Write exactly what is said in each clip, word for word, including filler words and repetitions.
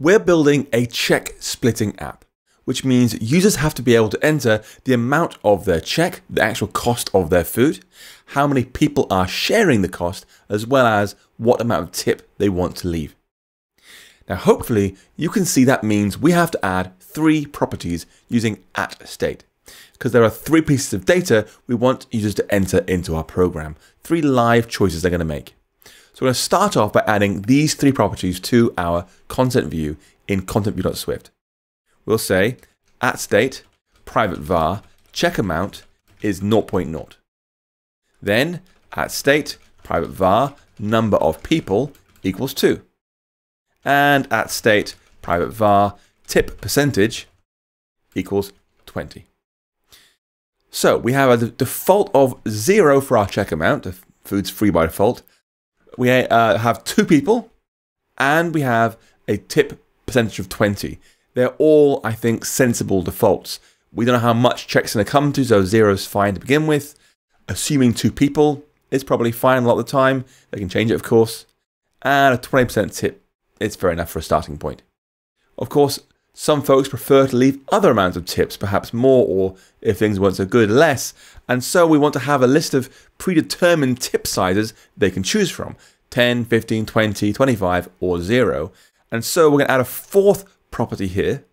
We're building a check splitting app, which means users have to be able to enter the amount of their check, the actual cost of their food, how many people are sharing the cost, as well as what amount of tip they want to leave. Now, hopefully you can see that means we have to add three properties using at state, because there are three pieces of data we want users to enter into our program, three live choices they're going to make. So we're going to start off by adding these three properties to our content view in content view dot swift. We'll say at state, private var, check amount is zero point zero. Then at state, private var, number of people equals two. And at state, private var, tip percentage equals twenty. So we have a default of zero for our check amount. The food's free by default. We uh, have two people, and we have a tip percentage of twenty. They're all, I think, sensible defaults. We don't know how much check's gonna come to, so zero's fine to begin with. Assuming two people is probably fine a lot of the time. They can change it, of course. And a twenty percent tip, it's fair enough for a starting point. Of course, some folks prefer to leave other amounts of tips, perhaps more, or if things weren't so good, less. And so we want to have a list of predetermined tip sizes they can choose from, ten, fifteen, twenty, twenty-five, or zero. And so we're gonna add a fourth property here,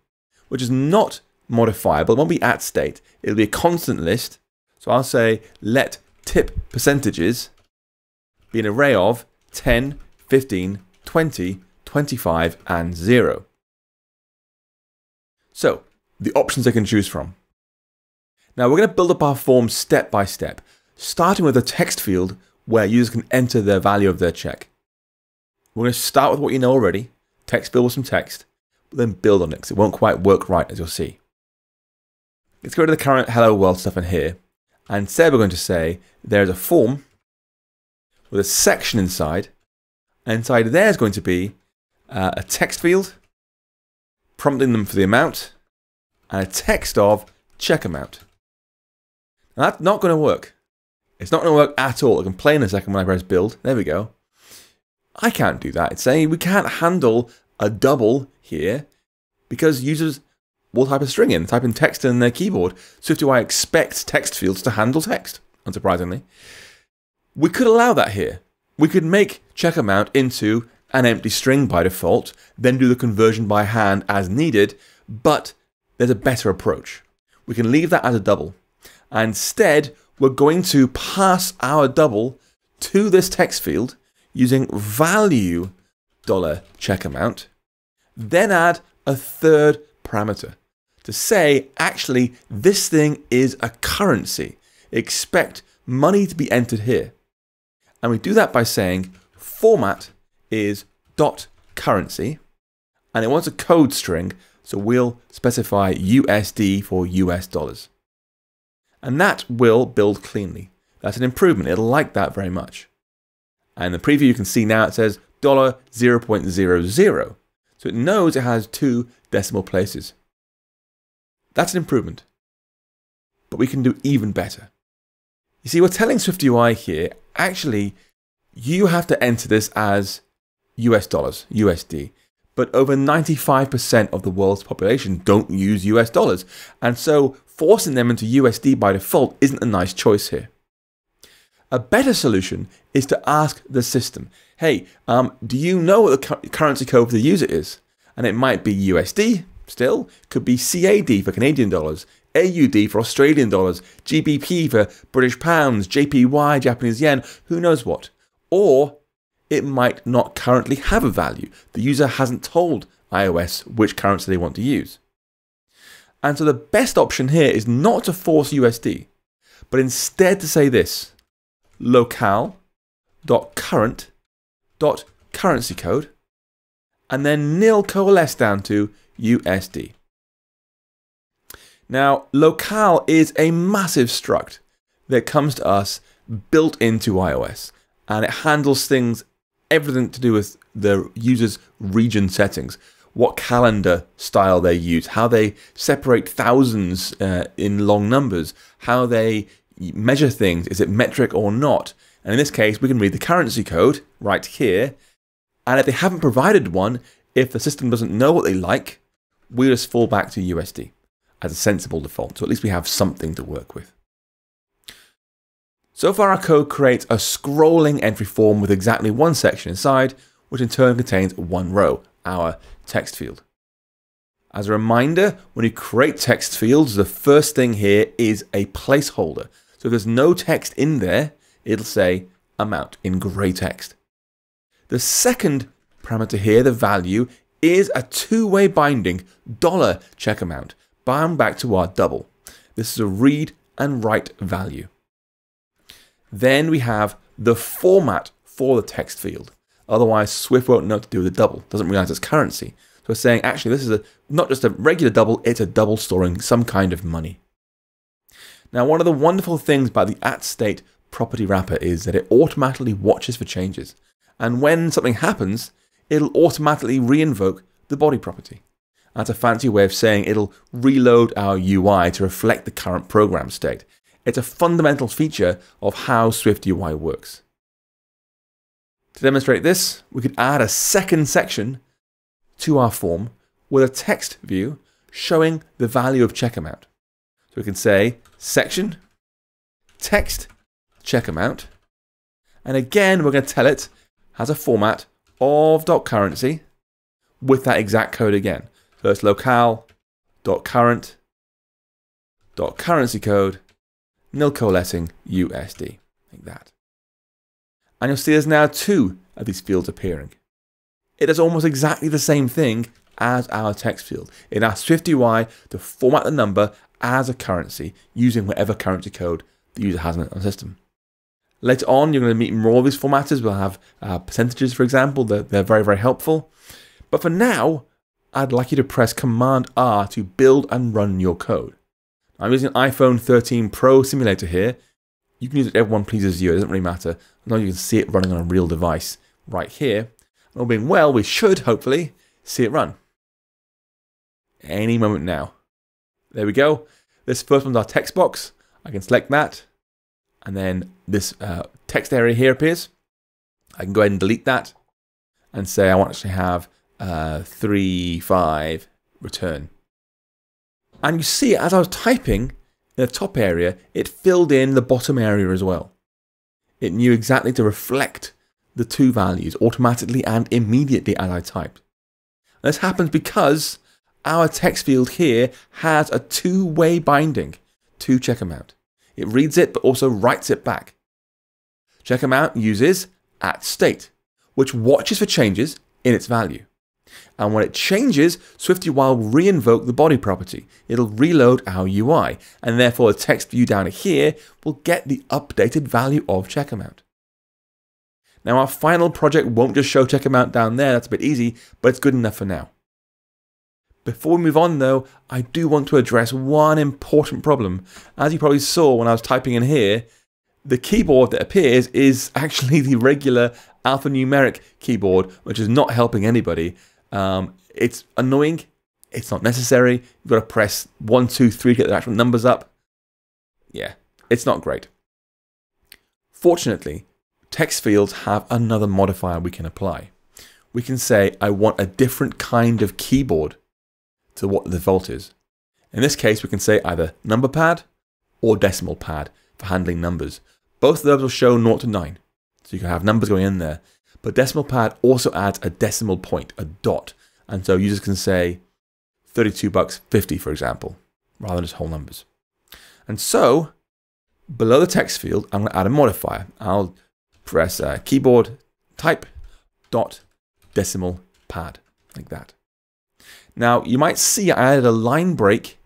which is not modifiable. It won't be at state, it'll be a constant list. So I'll say, let tip percentages be an array of ten, fifteen, twenty, twenty-five, and zero. So, the options they can choose from. Now we're going to build up our form step by step, starting with a text field where users can enter their value of their check. We're going to start with what you know already, text field with some text, but then build on it because it won't quite work right, as you'll see. Let's go to the current Hello World stuff in here, and instead we're going to say there's a form with a section inside, and inside there is going to be uh, a text field, prompting them for the amount, and a text of check amount. Now that's not going to work. It's not going to work at all. I can play in a second when I press build. There we go. I can't do that. It's saying we can't handle a double here because users will type a string in, type in text in their keyboard. SwiftUI expects text fields to handle text, unsurprisingly. We could allow that here. We could make check amount into an empty string by default, then do the conversion by hand as needed, but there's a better approach. We can leave that as a double. And instead, we're going to pass our double to this text field using value $check amount, then add a third parameter to say, actually, this thing is a currency. Expect money to be entered here. And we do that by saying format is dot currency, and it wants a code string, so we'll specify U S D for U S dollars. And that will build cleanly. That's an improvement. It'll like that very much. And the preview you can see now it says dollar zero point zero zero, so it knows it has two decimal places. That's an improvement, but we can do even better. You see, we're telling SwiftUI here, actually, you have to enter this as U S dollars, U S D. But over ninety-five percent of the world's population don't use U S dollars. And so forcing them into U S D by default isn't a nice choice here. A better solution is to ask the system, hey, um, do you know what the cu- currency code for the user is? And it might be U S D still, could be C A D for Canadian dollars, A U D for Australian dollars, G B P for British pounds, J P Y, Japanese yen, who knows what. Or it might not currently have a value. The user hasn't told iOS which currency they want to use. And so the best option here is not to force U S D, but instead to say this, locale dot current dot currency code, and then nil coalesce down to U S D. Now, locale is a massive struct that comes to us built into iOS, and it handles things everything to do with the user's region settings, what calendar style they use, how they separate thousands uh, in long numbers, how they measure things, is it metric or not? And in this case, we can read the currency code right here, and if they haven't provided one, If the system doesn't know what they like, we just fall back to U S D as a sensible default. So at least we have something to work with. So far our code creates a scrolling entry form with exactly one section inside, which in turn contains one row, our text field. As a reminder, when you create text fields, the first thing here is a placeholder. So if there's no text in there, it'll say amount in gray text. The second parameter here, the value, is a two-way binding dollar check amount bound back to our double. This is a read and write value. Then we have the format for the text field. Otherwise, Swift won't know what to do with the double. Doesn't realize it's currency. So we're saying, actually, this is a, not just a regular double, it's a double storing some kind of money. Now, one of the wonderful things about the at state property wrapper is that it automatically watches for changes. And when something happens, it'll automatically reinvoke the body property. That's a fancy way of saying it'll reload our U I to reflect the current program state. It's a fundamental feature of how SwiftUI works. To demonstrate this, we could add a second section to our form with a text view showing the value of check amount. So we can say section, text, check amount. And again, we're going to tell it has a format of .currency with that exact code again. So it's locale.current, .currency code, nil coalescing U S D, like that. And you'll see there's now two of these fields appearing. It does almost exactly the same thing as our text field. It asks SwiftUI to format the number as a currency using whatever currency code the user has on the system. Later on, you're going to meet more of these formatters. We'll have uh, percentages, for example. They're, they're very, very helpful. But for now, I'd like you to press Command-R to build and run your code. I'm using an iPhone thirteen Pro simulator here. You can use it, everyone pleases you, it doesn't really matter. Now you can see it running on a real device right here. And all being well, we should, hopefully, see it run. Any moment now. There we go. This first one's our text box. I can select that. And then this uh, text area here appears. I can go ahead and delete that and say I want to actually have uh, three, five, return. And you see, as I was typing in the top area, it filled in the bottom area as well. It knew exactly to reflect the two values automatically and immediately as I typed. And this happens because our text field here has a two-way binding to check amount. It reads it, but also writes it back. Check amount uses at state, which watches for changes in its value. And when it changes, SwiftUI will reinvoke the body property. It'll reload our U I, and therefore the text view down here will get the updated value of check amount. Now our final project won't just show check amount down there, that's a bit easy, but it's good enough for now. Before we move on though, I do want to address one important problem. As you probably saw when I was typing in here, the keyboard that appears is actually the regular alphanumeric keyboard, which is not helping anybody. Um, it's annoying, it's not necessary, you've got to press one, two, three to get the actual numbers up. Yeah, it's not great. Fortunately, text fields have another modifier we can apply. We can say, I want a different kind of keyboard to what the default is. In this case, we can say either number pad or decimal pad for handling numbers. Both of those will show zero to nine, so you can have numbers going in there. But decimal pad also adds a decimal point, a dot. And so users can say thirty-two bucks fifty, for example, rather than just whole numbers. And so below the text field, I'm going to add a modifier. I'll press uh, keyboard type dot decimal pad, like that. Now you might see I added a line break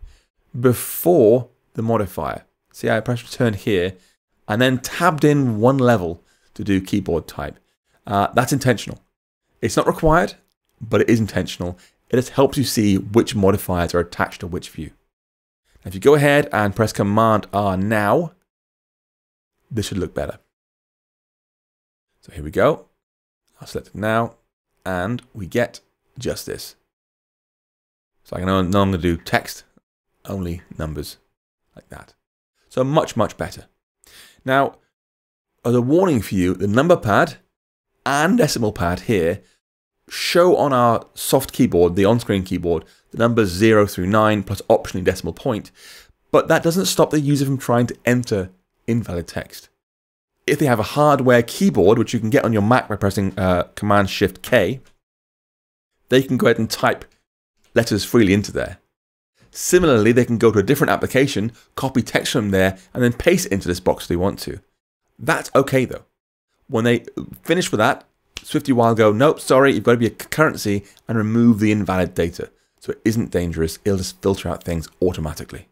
before the modifier. See, I press return here and then tabbed in one level to do keyboard type. Uh, that's intentional. It's not required, but it is intentional. It just helps you see which modifiers are attached to which view. If you go ahead and press Command-R now, this should look better. So here we go. I'll select it now, and we get just this. So I can no longer do text, only numbers, like that. So much, much better. Now, as a warning for you, the number pad and decimal pad here show on our soft keyboard, the on-screen keyboard, the numbers zero through nine plus optionally decimal point, but that doesn't stop the user from trying to enter invalid text. If they have a hardware keyboard, which you can get on your Mac by pressing uh, Command Shift K, they can go ahead and type letters freely into there. Similarly, they can go to a different application, copy text from there, and then paste it into this box if they want to. That's okay though. When they finish with that, SwiftUI will go, nope, sorry, you've got to be a currency, and remove the invalid data. So it isn't dangerous, it'll just filter out things automatically.